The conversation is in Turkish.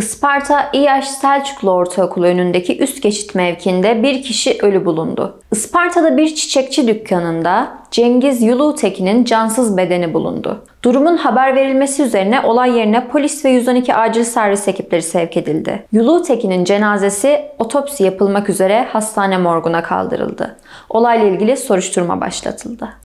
Isparta-İyaş Selçuklu Ortaokulu önündeki üst geçit mevkinde bir kişi ölü bulundu. Isparta'da bir çiçekçi dükkanında Cengiz Yulutekin'in cansız bedeni bulundu. Durumun haber verilmesi üzerine olay yerine polis ve 112 acil servis ekipleri sevk edildi. Yulutekin'in cenazesi otopsi yapılmak üzere hastane morguna kaldırıldı. Olayla ilgili soruşturma başlatıldı.